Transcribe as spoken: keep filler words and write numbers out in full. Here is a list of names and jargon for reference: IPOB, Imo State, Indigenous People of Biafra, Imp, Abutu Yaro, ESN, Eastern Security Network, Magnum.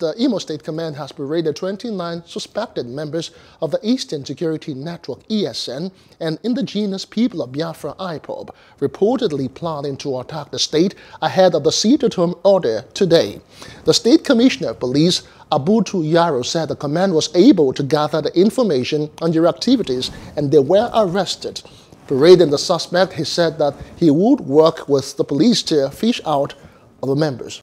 the Imo State Command has berated twenty-nine suspected members of the Eastern Security Network, E S N, and indigenous people of Biafra, I P O B, reportedly plotting to attack the state ahead of the C-to-term order today. The State Commissioner of Police, Abutu Yaro, said the command was able to gather the information on their activities and they were arrested. Parading the suspect, he said that he would work with the police to fish out other members.